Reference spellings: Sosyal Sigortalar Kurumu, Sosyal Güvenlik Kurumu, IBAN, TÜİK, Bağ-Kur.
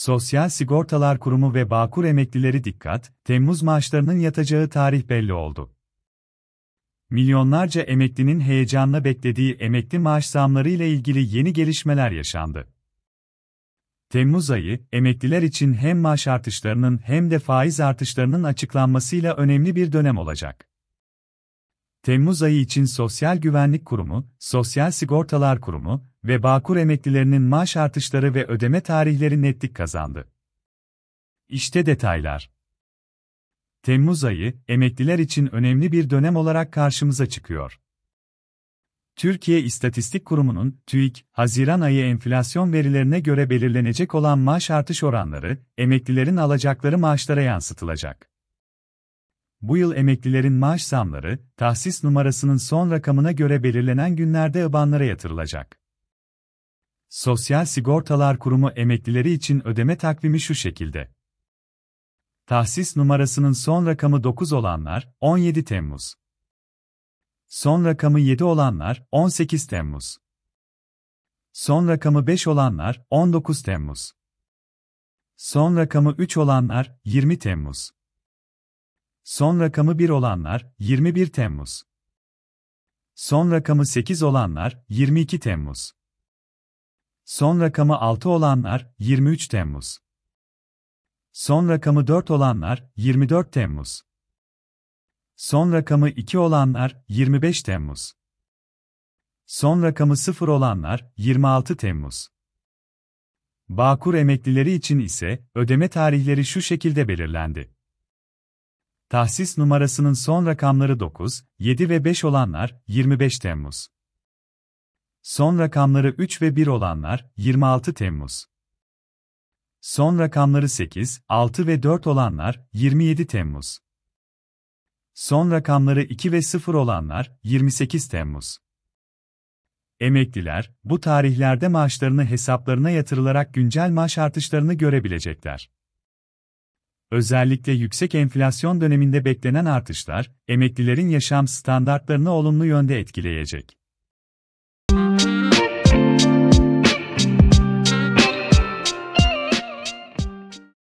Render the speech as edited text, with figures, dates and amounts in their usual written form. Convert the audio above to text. Sosyal Sigortalar Kurumu ve Bağ-Kur emeklileri dikkat, Temmuz maaşlarının yatacağı tarih belli oldu. Milyonlarca emeklinin heyecanla beklediği emekli maaş zamları ile ilgili yeni gelişmeler yaşandı. Temmuz ayı, emekliler için hem maaş artışlarının hem de faiz artışlarının açıklanmasıyla önemli bir dönem olacak. Temmuz ayı için Sosyal Güvenlik Kurumu, Sosyal Sigortalar Kurumu ve Bağ-Kur emeklilerinin maaş artışları ve ödeme tarihleri netlik kazandı. İşte detaylar. Temmuz ayı, emekliler için önemli bir dönem olarak karşımıza çıkıyor. Türkiye İstatistik Kurumu'nun TÜİK, Haziran ayı enflasyon verilerine göre belirlenecek olan maaş artış oranları, emeklilerin alacakları maaşlara yansıtılacak. Bu yıl emeklilerin maaş zamları, tahsis numarasının son rakamına göre belirlenen günlerde IBAN'lara yatırılacak. Sosyal Sigortalar Kurumu emeklileri için ödeme takvimi şu şekilde. Tahsis numarasının son rakamı 9 olanlar, 17 Temmuz. Son rakamı 7 olanlar, 18 Temmuz. Son rakamı 5 olanlar, 19 Temmuz. Son rakamı 3 olanlar, 20 Temmuz. Son rakamı 1 olanlar, 21 Temmuz. Son rakamı 8 olanlar, 22 Temmuz. Son rakamı 6 olanlar, 23 Temmuz. Son rakamı 4 olanlar, 24 Temmuz. Son rakamı 2 olanlar, 25 Temmuz. Son rakamı 0 olanlar, 26 Temmuz. Bağ-Kur emeklileri için ise ödeme tarihleri şu şekilde belirlendi. Tahsis numarasının son rakamları 9, 7 ve 5 olanlar, 25 Temmuz. Son rakamları 3 ve 1 olanlar, 26 Temmuz. Son rakamları 8, 6 ve 4 olanlar, 27 Temmuz. Son rakamları 2 ve 0 olanlar, 28 Temmuz. Emekliler, bu tarihlerde maaşlarını hesaplarına yatırılarak güncel maaş artışlarını görebilecekler. Özellikle yüksek enflasyon döneminde beklenen artışlar, emeklilerin yaşam standartlarını olumlu yönde etkileyecek.